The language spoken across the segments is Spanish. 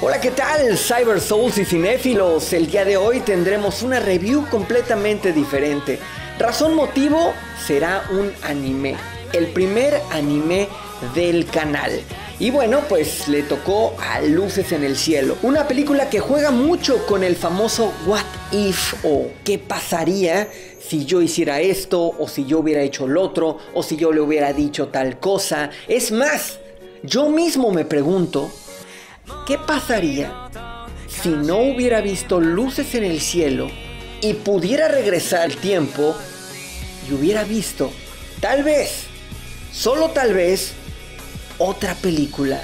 Hola, ¿qué tal, Cyber Souls y cinéfilos? El día de hoy tendremos una review completamente diferente. Razón, motivo, será un anime, el primer anime del canal. Y bueno, pues le tocó a Luces en el Cielo, una película que juega mucho con el famoso what if, o qué pasaría si yo hiciera esto, o si yo hubiera hecho lo otro, o si yo le hubiera dicho tal cosa. Es más, yo mismo me pregunto, ¿qué pasaría si no hubiera visto Luces en el Cielo y pudiera regresar al tiempo y hubiera visto, tal vez, solo tal vez, otra película?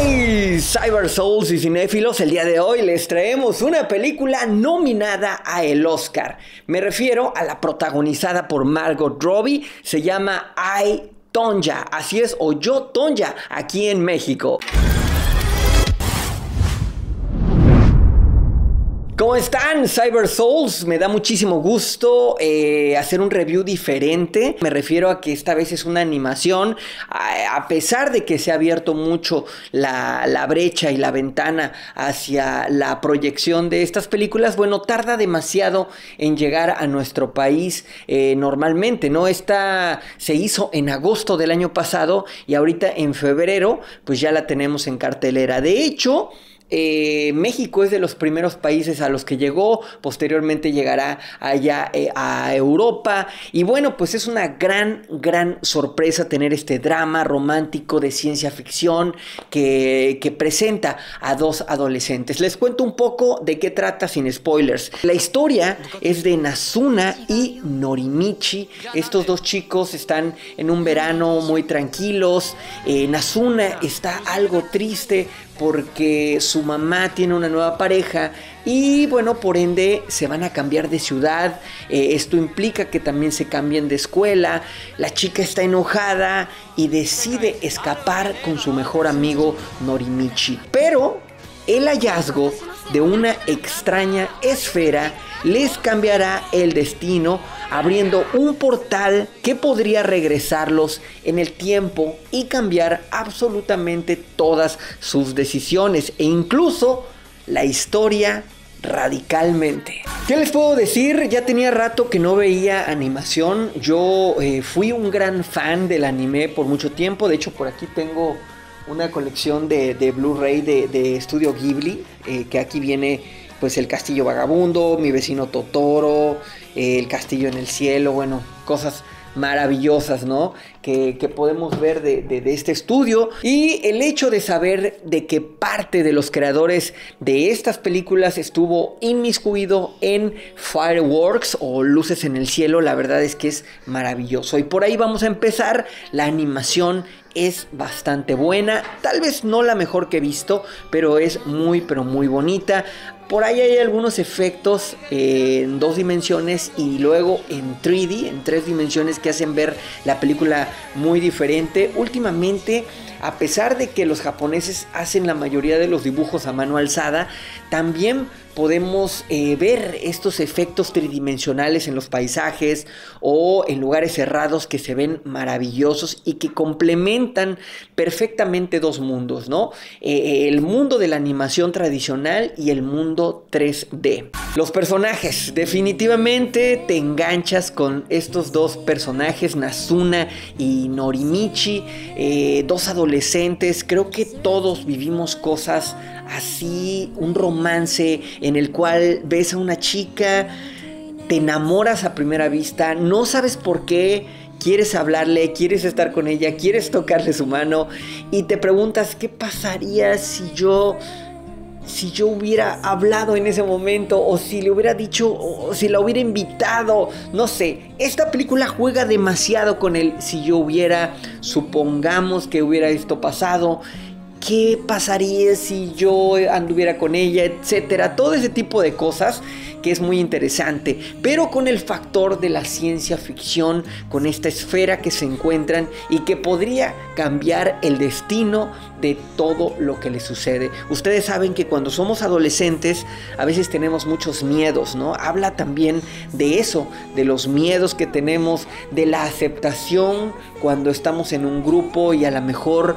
Hey, Cyber Souls y cinéfilos, el día de hoy les traemos una película nominada a el Oscar. Me refiero a la protagonizada por Margot Robbie. Se llama I, Tonya, así es, o Yo, Tonya, aquí en México. ¿Cómo están, Cyber Souls? Me da muchísimo gusto hacer un review diferente. Me refiero a que esta vez es una animación. A pesar de que se ha abierto mucho la brecha y la ventana hacia la proyección de estas películas, bueno, tarda demasiado en llegar a nuestro país normalmente, ¿no? Esta se hizo en agosto del año pasado y ahorita en febrero pues ya la tenemos en cartelera. De hecho, México es de los primeros países a los que llegó, posteriormente llegará allá a Europa. Y bueno, pues es una gran sorpresa tener este drama romántico de ciencia ficción que presenta a dos adolescentes. Les cuento un poco de qué trata sin spoilers. La historia es de Nazuna y Norimichi. Estos dos chicos están en un verano muy tranquilos. Nazuna está algo triste porque su mamá tiene una nueva pareja y bueno, por ende se van a cambiar de ciudad. Esto implica que también se cambien de escuela. La chica está enojada y decide escapar con su mejor amigo Norimichi. Pero el hallazgo de una extraña esfera les cambiará el destino, abriendo un portal que podría regresarlos en el tiempo y cambiar absolutamente todas sus decisiones e incluso la historia radicalmente. ¿Qué les puedo decir? Ya tenía rato que no veía animación. Yo fui un gran fan del anime por mucho tiempo. De hecho, por aquí tengo una colección de Blu-ray de Estudio Ghibli, que aquí viene pues el Castillo Vagabundo, Mi Vecino Totoro, el Castillo en el Cielo, bueno, cosas maravillosas, ¿no? Que podemos ver de este estudio. Y el hecho de saber de que parte de los creadores de estas películas estuvo inmiscuido en Fireworks o Luces en el Cielo, la verdad es que es maravilloso. Y por ahí vamos a empezar. La animación es bastante buena, tal vez no la mejor que he visto, pero es muy, pero muy bonita. Por ahí hay algunos efectos en dos dimensiones y luego en 3D, en tres dimensiones, que hacen ver la película muy diferente. Últimamente, a pesar de que los japoneses hacen la mayoría de los dibujos a mano alzada, también podemos ver estos efectos tridimensionales en los paisajes o en lugares cerrados que se ven maravillosos y que complementan perfectamente dos mundos, ¿no? El mundo de la animación tradicional y el mundo 3D. Los personajes, definitivamente te enganchas con estos dos personajes, Nazuna y Norimichi, dos adolescentes. Creo que todos vivimos cosas así, un romance en el cual ves a una chica, te enamoras a primera vista, no sabes por qué, quieres hablarle, quieres estar con ella, quieres tocarle su mano y te preguntas qué pasaría si yo hubiera hablado en ese momento, o si le hubiera dicho, o si la hubiera invitado, no sé. Esta película juega demasiado con el si yo hubiera, supongamos que hubiera esto pasado. qué pasaría si yo anduviera con ella, etcétera. Todo ese tipo de cosas que es muy interesante, pero con el factor de la ciencia ficción, con esta esfera que se encuentran y que podría cambiar el destino de todo lo que le sucede. Ustedes saben que cuando somos adolescentes a veces tenemos muchos miedos, ¿no? Habla también de eso, de los miedos que tenemos, de la aceptación cuando estamos en un grupo y a lo mejor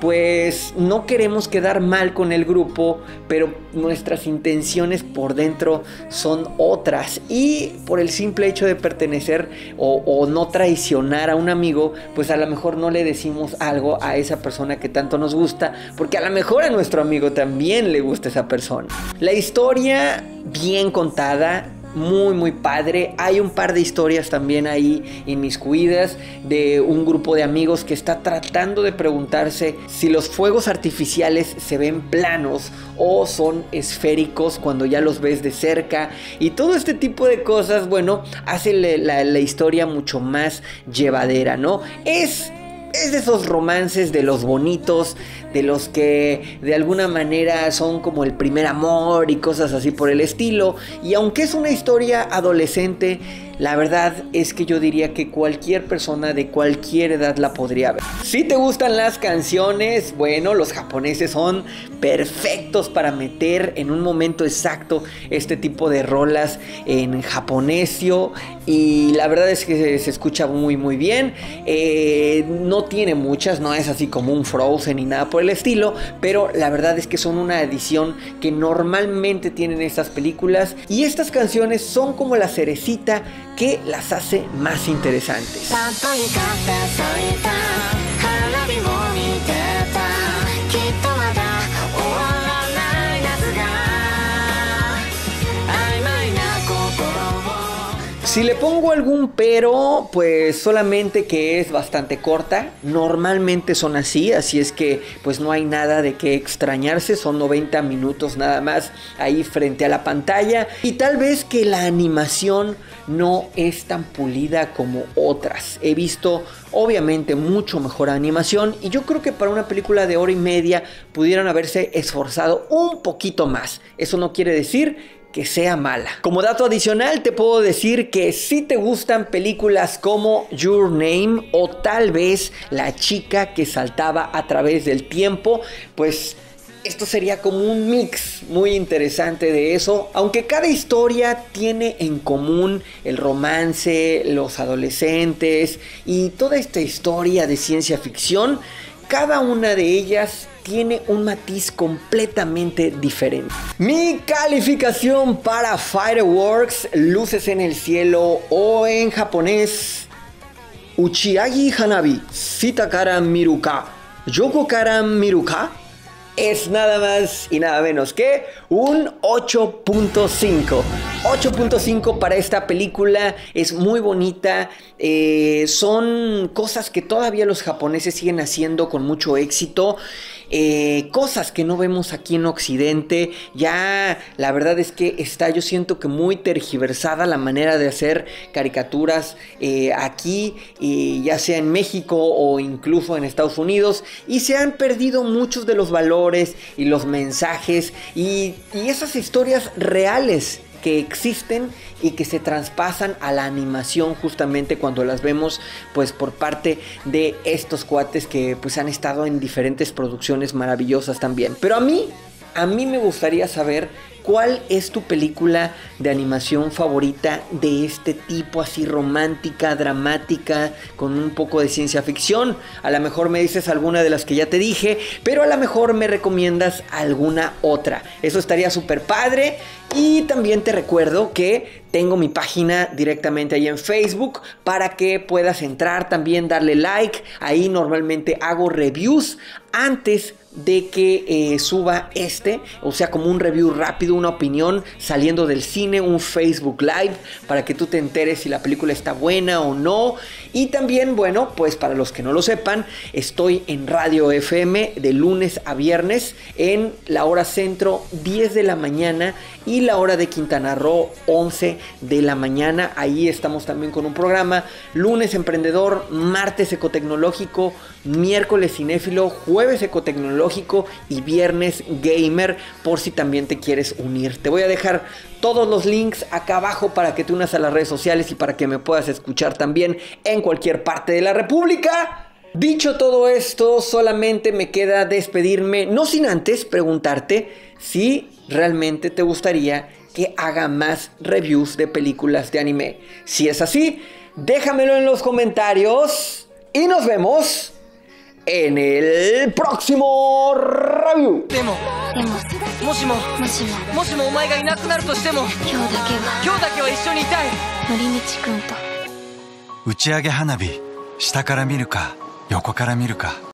pues no queremos quedar mal con el grupo, pero nuestras intenciones por dentro son otras. Y por el simple hecho de pertenecer o no traicionar a un amigo, pues a lo mejor no le decimos algo a esa persona que tanto nos gusta, porque a lo mejor a nuestro amigo también le gusta esa persona. La historia bien contada, muy muy padre. Hay un par de historias también ahí inmiscuidas de un grupo de amigos que está tratando de preguntarse si los fuegos artificiales se ven planos o son esféricos cuando ya los ves de cerca, y todo este tipo de cosas, bueno, hace la historia mucho más llevadera, ¿no? Es de esos romances de los bonitos, de los que de alguna manera son como el primer amor y cosas así por el estilo. Y aunque es una historia adolescente, la verdad es que yo diría que cualquier persona de cualquier edad la podría ver. Si te gustan las canciones, bueno, los japoneses son perfectos para meter en un momento exacto este tipo de rolas en japonesio, y la verdad es que se escucha muy muy bien. No tiene muchas, no es así como un Frozen ni nada por el estilo, pero la verdad es que son una edición que normalmente tienen estas películas, y estas canciones son como la cerecita que las hace más interesantes. Si le pongo algún pero, pues solamente que es bastante corta. Normalmente son así, así es que pues no hay nada de qué extrañarse. Son 90 minutos nada más ahí frente a la pantalla. Y tal vez que la animación no es tan pulida como otras. He visto obviamente mucho mejor animación, y yo creo que para una película de hora y media pudieron haberse esforzado un poquito más. Eso no quiere decir que sea mala. Como dato adicional te puedo decir que si te gustan películas como Your Name o tal vez La chica que saltaba a través del tiempo, pues esto sería como un mix muy interesante de eso, aunque cada historia tiene en común el romance, los adolescentes y toda esta historia de ciencia ficción. Cada una de ellas tiene un matiz completamente diferente. Mi calificación para Fireworks, Luces en el Cielo, o en japonés, Uchiagi Hanabi, Sitakara Miruka, Yoko Karamiruka, es nada más y nada menos que un 8.5. 8.5 para esta película. Es muy bonita. Son cosas que todavía los japoneses siguen haciendo con mucho éxito. Cosas que no vemos aquí en Occidente. Ya la verdad es que está, yo siento que muy tergiversada la manera de hacer caricaturas aquí, ya sea en México o incluso en Estados Unidos, y se han perdido muchos de los valores y los mensajes y esas historias reales que existen y que se traspasan a la animación, justamente cuando las vemos pues por parte de estos cuates que pues han estado en diferentes producciones maravillosas también. Pero a mí me gustaría saber cuál es tu película de animación favorita de este tipo, así romántica, dramática, con un poco de ciencia ficción. A lo mejor me dices alguna de las que ya te dije, pero a lo mejor me recomiendas alguna otra. Eso estaría súper padre. Y también te recuerdo que tengo mi página directamente ahí en Facebook para que puedas entrar también, darle like. Ahí normalmente hago reviews antes de que suba este, o sea, como un review rápido, una opinión saliendo del cine, un Facebook Live, para que tú te enteres si la película está buena o no. Y también, bueno, pues para los que no lo sepan, estoy en Radio FM de lunes a viernes en la hora centro 10 de la mañana y la hora de Quintana Roo 11 de la mañana. Ahí estamos también con un programa, Lunes Emprendedor, Martes Ecotecnológico, Miércoles Cinéfilo, Jueves Ecotecnológico, Tecnológico y Viernes Gamer, por si también te quieres unir. Te voy a dejar todos los links acá abajo para que te unas a las redes sociales y para que me puedas escuchar también en cualquier parte de la República. Dicho todo esto, solamente me queda despedirme, no sin antes preguntarte si realmente te gustaría que haga más reviews de películas de anime. Si es así, déjamelo en los comentarios y nos vemos en el próximo review. Uchiagi Hanabi, Sitakara Miruka, Yoko Karamiruka.